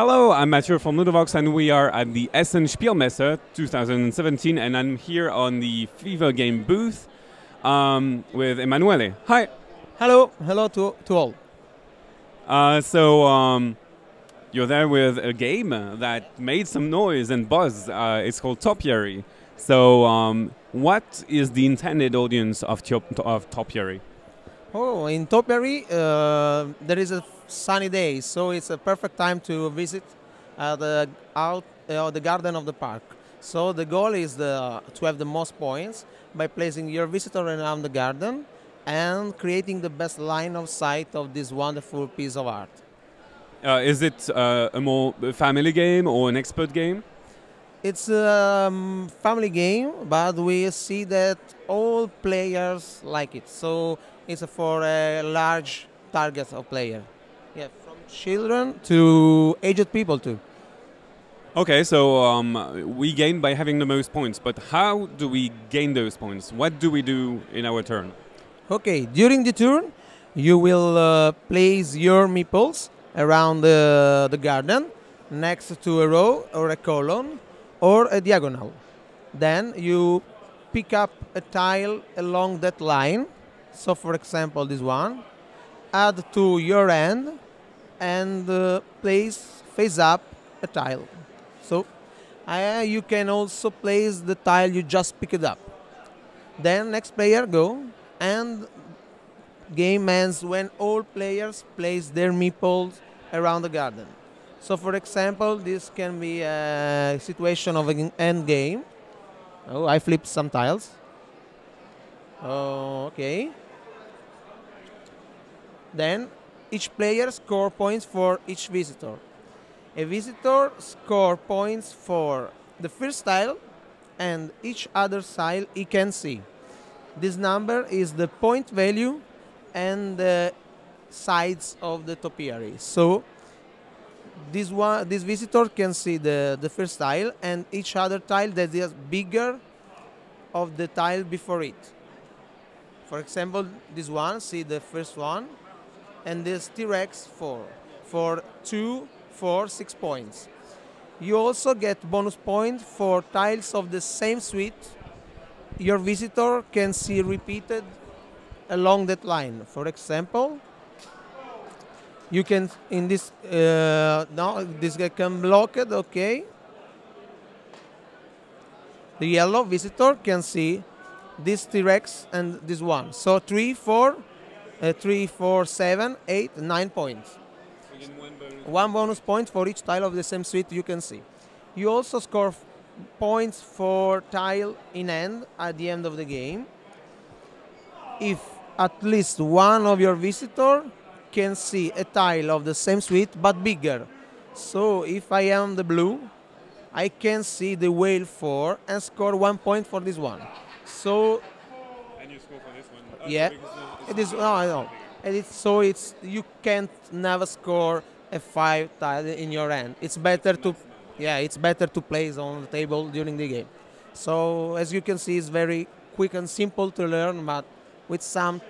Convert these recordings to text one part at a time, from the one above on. Hello, I'm Mathieu from Ludovox, and we are at the Essen Spielmesse 2017, and I'm here on the Fever Game booth with Emanuele. Hi. Hello. Hello to all. You're there with a game that made some noise and buzz. It's called Topiary. So what is the intended audience of Topiary? Oh, in Topiary, there is a sunny day, so it's a perfect time to visit the garden of the park. So the goal is to have the most points by placing your visitor around the garden and creating the best line of sight of this wonderful piece of art. Is it a more family game or an expert game? It's a family game, but we see that all players like it. So it's for a large target of player. Yeah, from children to aged people too. Okay, so we gain by having the most points, but how do we gain those points? What do we do in our turn? Okay, during the turn, you will place your meeples around the garden next to a row or a column or a diagonal. Then you pick up a tile along that line, so for example this one, add to your end and place face up a tile. So you can also place the tile you just picked up. Then next player go, and game ends when all players place their meeples around the garden. So for example, this can be a situation of an end game. Oh, I flipped some tiles. Oh, okay. Then each player scores points for each visitor. A visitor scores points for the first tile and each other tile he can see. This number is the point value and the sides of the topiary. So this visitor can see the first tile and each other tile that is bigger of the tile before it. For example, this one, see the first one, and this T-Rex 4 for 2, 4, 6 points. You also get bonus points for tiles of the same suite your visitor can see repeated along that line. For example, you can in this now this guy can block it. Okay, the yellow visitor can see this T-Rex and this one. So 3, 4, 7, 8, 9 points. Again, one bonus point for each tile of the same suite you can see. You also score points for tile in hand at the end of the game if at least one of your visitor can see a tile of the same suite but bigger. So if I am the blue, I can see the whale 4 and score 1 point for this one. So and you score for this one. Yeah, it is. No, I know. And it's so it's you can't never score a 5 tile in your hand. It's better to, yeah, it's better to place on the table during the game. So as you can see, it's very quick and simple to learn, but with some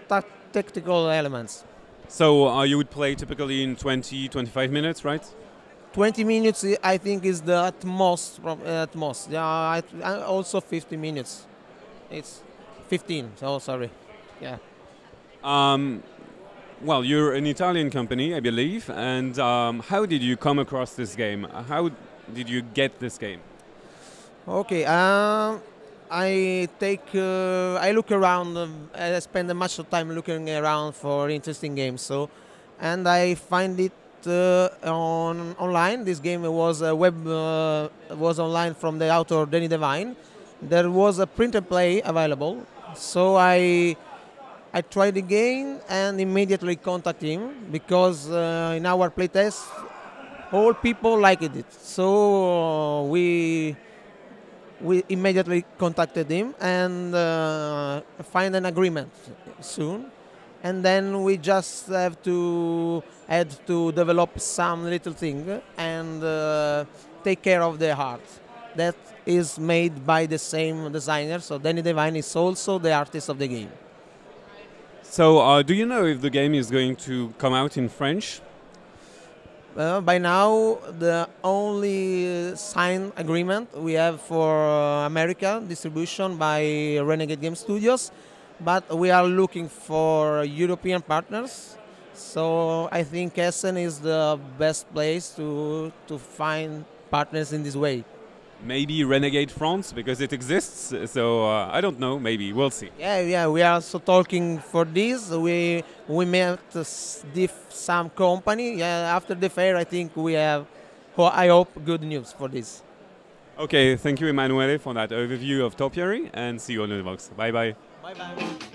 tactical elements. So you would play typically in 20, 25 minutes, right? 20 minutes, I think, is the utmost. Yeah, also 50 minutes. It's 15. Oh, sorry. Yeah. Well, you're an Italian company, I believe. And how did you come across this game? How did you get this game? Okay. I look around, I spend much time looking around for interesting games. So, and I find it online. This game was a was online from the author Danny Devine. There was a print and play available, so I tried the game and immediately contacted him because in our playtest, all people liked it. So we immediately contacted him and find an agreement soon, and then we just have to develop some little thing and take care of the art that is made by the same designer. So Danny Devine is also the artist of the game. So do you know if the game is going to come out in French? By now, the only signed agreement we have for America distribution by Renegade Game Studios, but we are looking for European partners. So I think Essen is the best place to find partners in this way. Maybe Renegade France, because it exists, so I don't know, maybe, we'll see. Yeah, yeah, we are also talking for this. We met some company. Yeah, after the fair, I think we have, I hope, good news for this. Okay, thank you, Emanuele, for that overview of Topiary, and see you on Ludovox. Bye-bye. Bye-bye.